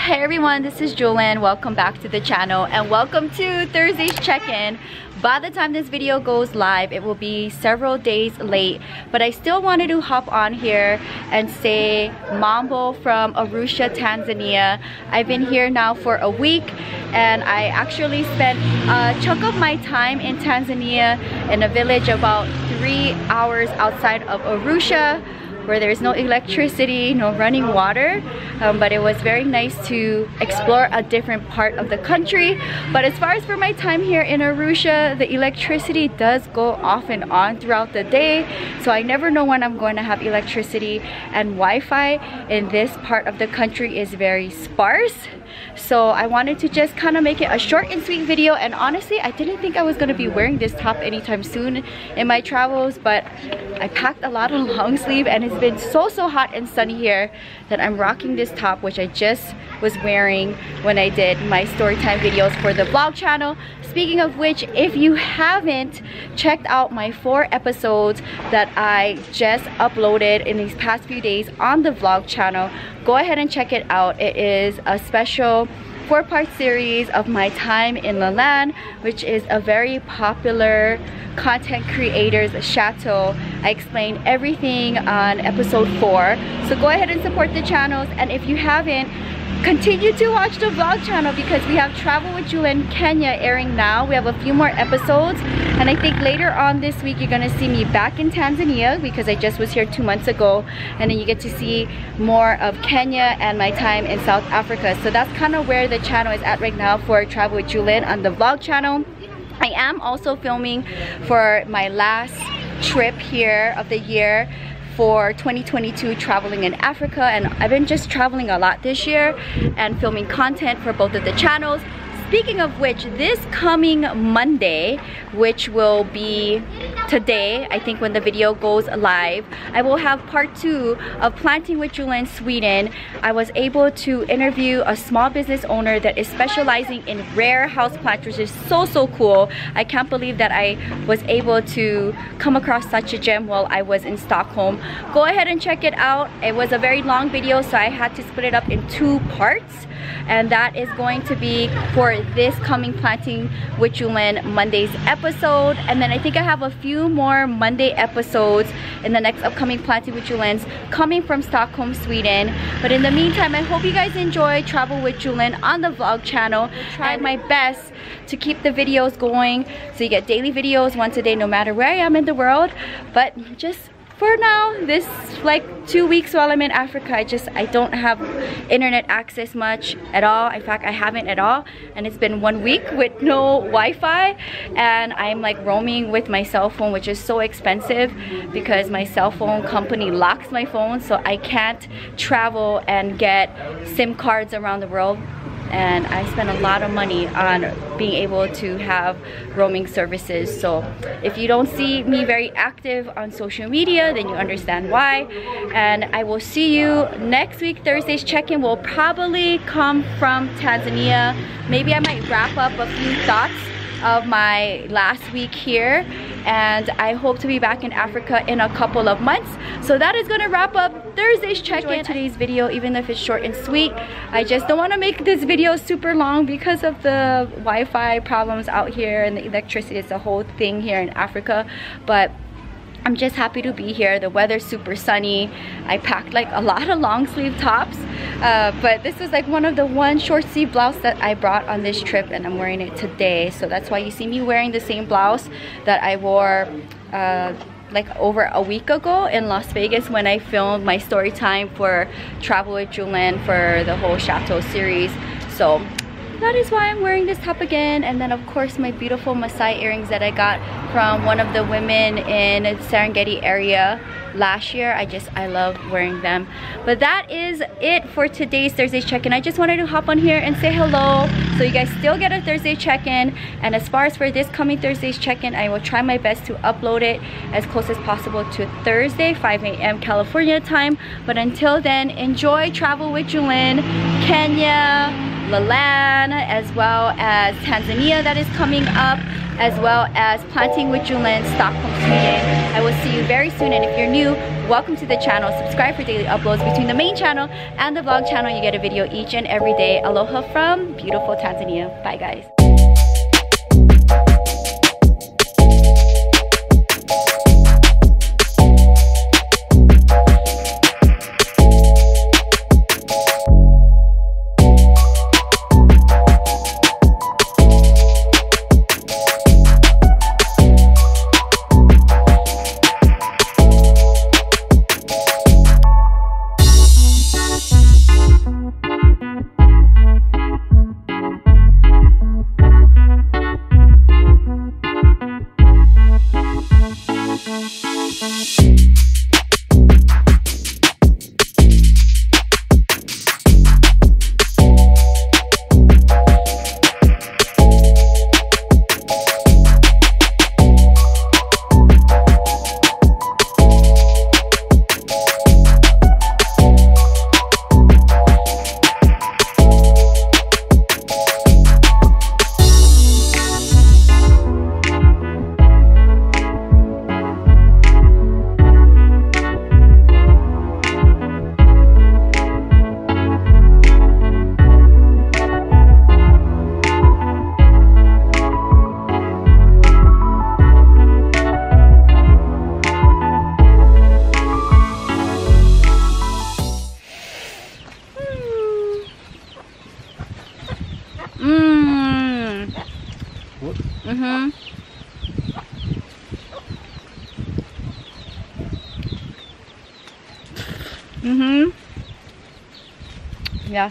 Hey everyone, this is Jewelyn. Welcome back to the channel and welcome to Thursday's check-in. By the time this video goes live, it will be several days late, but I still wanted to hop on here and say mambo from Arusha, Tanzania. I've been here now for a week and I actually spent a chunk of my time in Tanzania in a village about 3 hours outside of Arusha, where there's no electricity, no running water, but it was very nice to explore a different part of the country. But as far as for my time here in Arusha, the electricity does go off and on throughout the day, so I never know when I'm going to have electricity, and Wi-Fi in this part of the country is very sparse. So I wanted to just kind of make it a short and sweet video, and honestly I didn't think I was going to be wearing this top anytime soon in my travels, but I packed a lot of long sleeve and it's been so hot and sunny here that I'm rocking this top, which I just was wearing when I did my story time videos for the vlog channel. Speaking of which, if you haven't checked out my 4 episodes that I just uploaded in these past few days on the vlog channel, go ahead and check it out. It is a special 4-part series of my time in Lalaan, which is a very popular content creator's chateau. I explain everything on episode 4. So go ahead and support the channels, and if you haven't, continue to watch the vlog channel because we have Travel with Jewelyn Kenya airing now. We have a few more episodes, and I think later on this week you're going to see me back in Tanzania because I just was here 2 months ago, and then you get to see more of Kenya and my time in South Africa. So that's kind of where the channel is at right now for Travel with Jewelyn on the vlog channel. I am also filming for my last trip here of the year for 2022, traveling in Africa, and I've been just traveling a lot this year and filming content for both of the channels. Speaking of which, this coming Monday, which will be today, I think, when the video goes live, I will have part 2 of Planting with Jewelyn Sweden. I was able to interview a small business owner that is specializing in rare houseplants, which is so cool. I can't believe that I was able to come across such a gem while I was in Stockholm. Go ahead and check it out. It was a very long video, so I had to split it up in 2 parts, and that is going to be for this coming Planting with Jewelyn Monday's episode. And then I think I have a few more Monday episodes in the next upcoming Planting with Jewelyn's coming from Stockholm, Sweden. But in the meantime, I hope you guys enjoy Travel with Jewelyn on the vlog channel. I tried my best to keep the videos going, so you get daily videos, once a day, no matter where I am in the world. But just for now, this like 2 weeks while I'm in Africa, I don't have internet access much at all. In fact, I haven't at all, and it's been 1 week with no Wi-Fi, and I'm like roaming with my cell phone, which is so expensive because my cell phone company locks my phone, so I can't travel and get SIM cards around the world. And I spent a lot of money on being able to have roaming services. So if you don't see me very active on social media, then you understand why. And I will see you next week. Thursday's check-in will probably come from Tanzania. Maybe I might wrap up a few thoughts of my last week here, and I hope to be back in Africa in a couple of months. So that is going to wrap up Thursday's check-in. Today's video, even if it's short and sweet, I just don't want to make this video super long because of the Wi-Fi problems out here and the electricity. It's a whole thing here in Africa, but I'm just happy to be here. The weather's super sunny. I packed like a lot of long sleeve tops, but this was like one short sleeve blouse that I brought on this trip, and I'm wearing it today. So that's why you see me wearing the same blouse that I wore like over a week ago in Las Vegas when I filmed my story time for Travel with Jewelyn for the whole Chateau series. So that is why I'm wearing this top again. And then of course my beautiful Maasai earrings that I got from one of the women in Serengeti area last year. I love wearing them. But that is it for today's Thursday check-in. I just wanted to hop on here and say hello, so you guys still get a Thursday check-in. And as far as for this coming Thursday's check-in, I will try my best to upload it as close as possible to Thursday, 5 AM California time. But until then, enjoy Travel with Jewelyn Kenya, Lalaan, as well as Tanzania that is coming up, as well as Planting with Jewelyn, Stockholm, Sweden. I will see you very soon, and if you're new, welcome to the channel. Subscribe for daily uploads between the main channel and the vlog channel. You get a video each and every day. Aloha from beautiful Tanzania. Bye guys. Yeah.